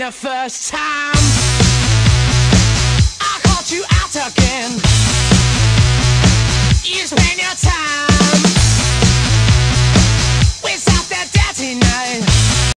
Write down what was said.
ain't the first time.